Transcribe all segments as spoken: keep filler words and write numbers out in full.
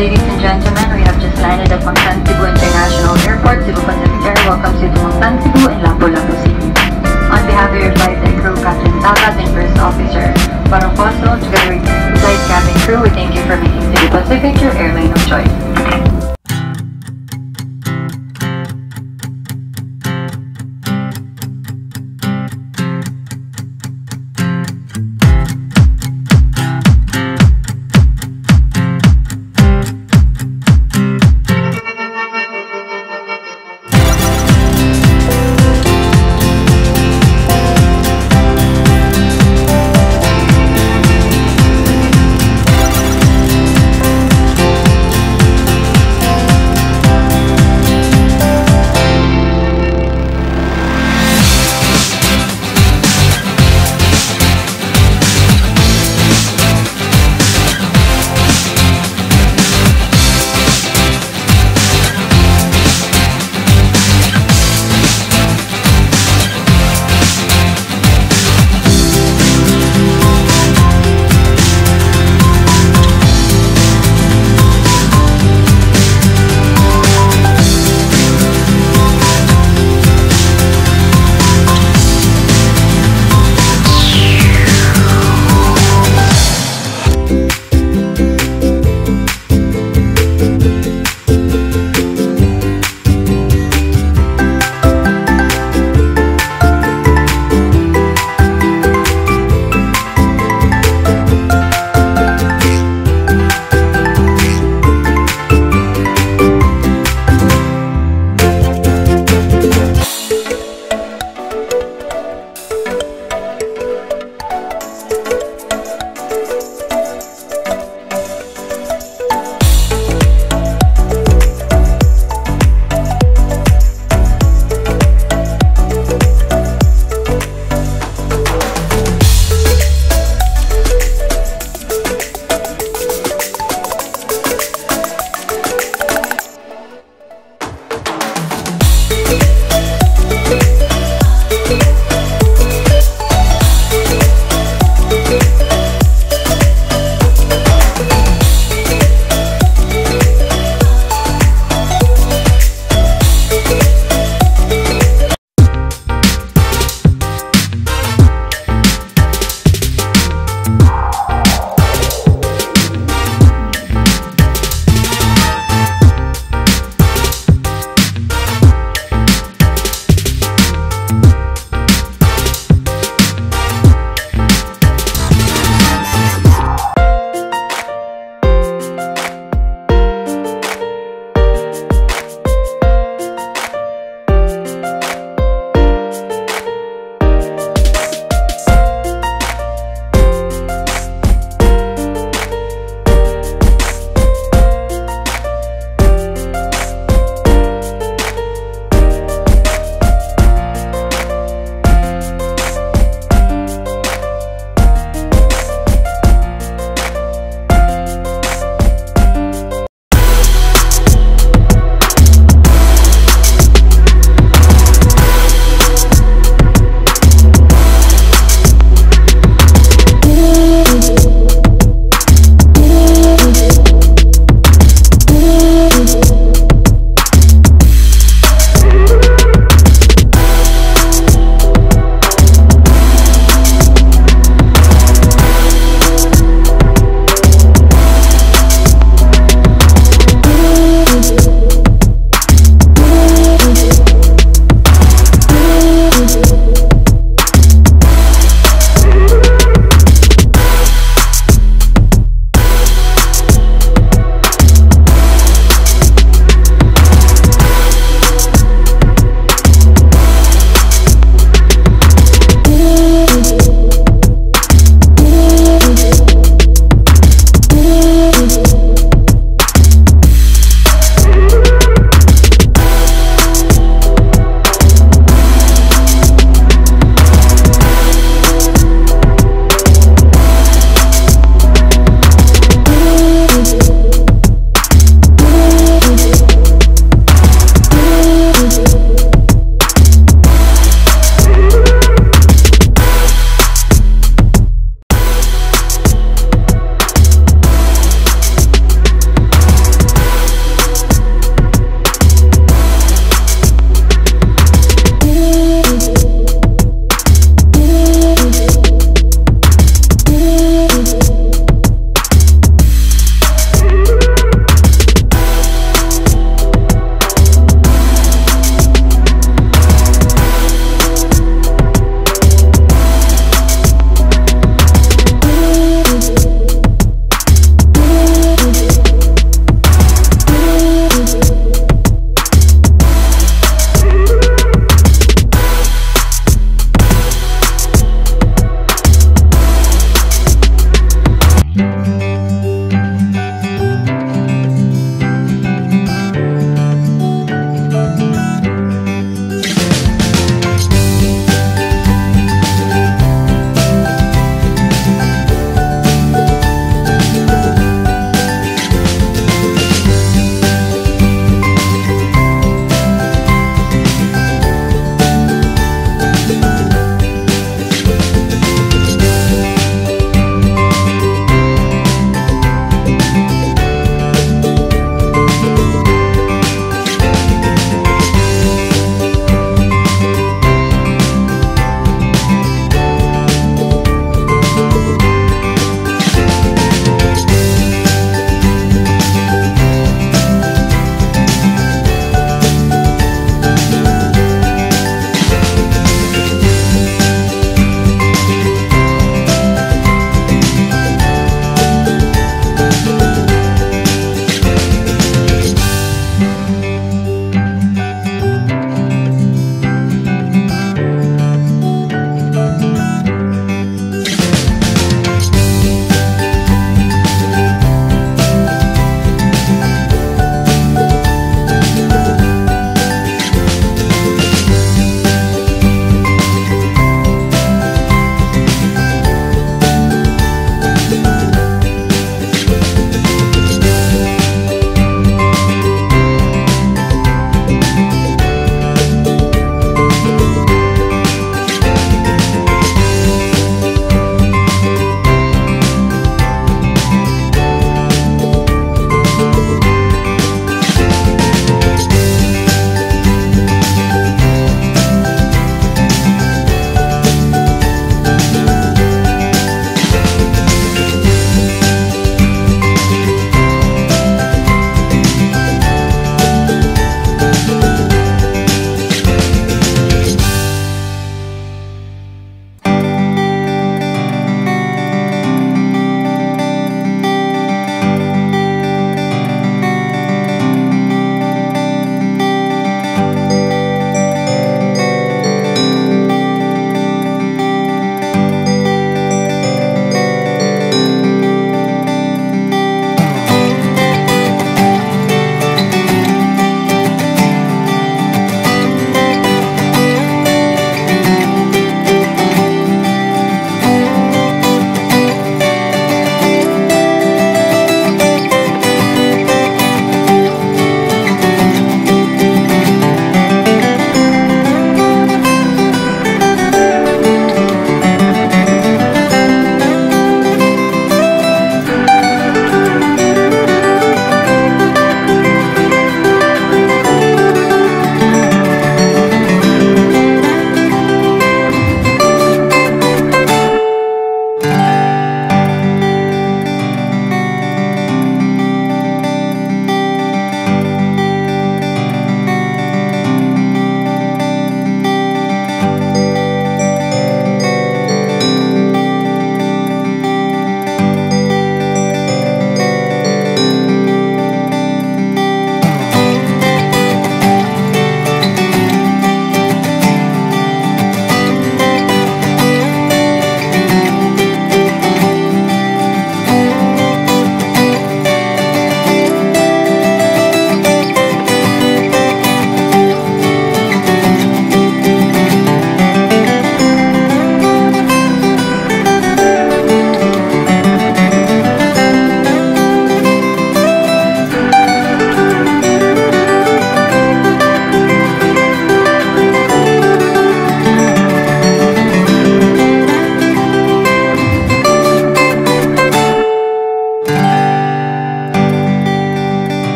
Ladies and gentlemen, we have just landed at Mangtan Cebu International Airport. Cebu Pacific Air welcomes you to Mangtan Cebu and Lapu-Lapu City. On behalf of your flight and crew, Captain Tagad and First Officer Barongposo, together with the flight cabin crew, we thank you for making Cebu Pacific your airline of choice.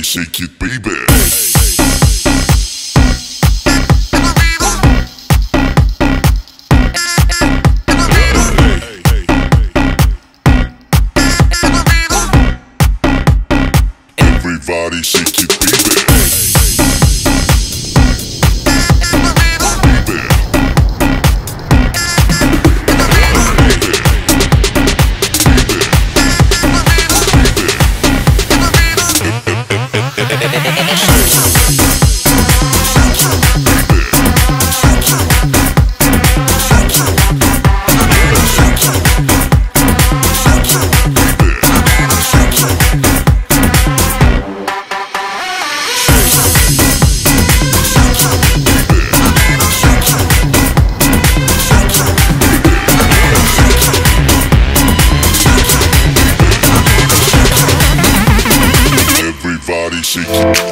Shake it, baby. Everybody shake it, baby. Shake it.